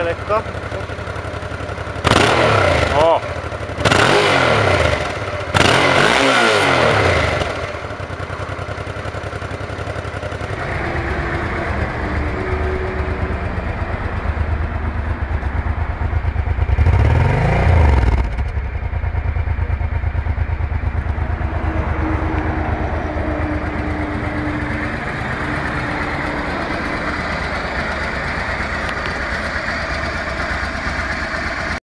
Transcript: lekko.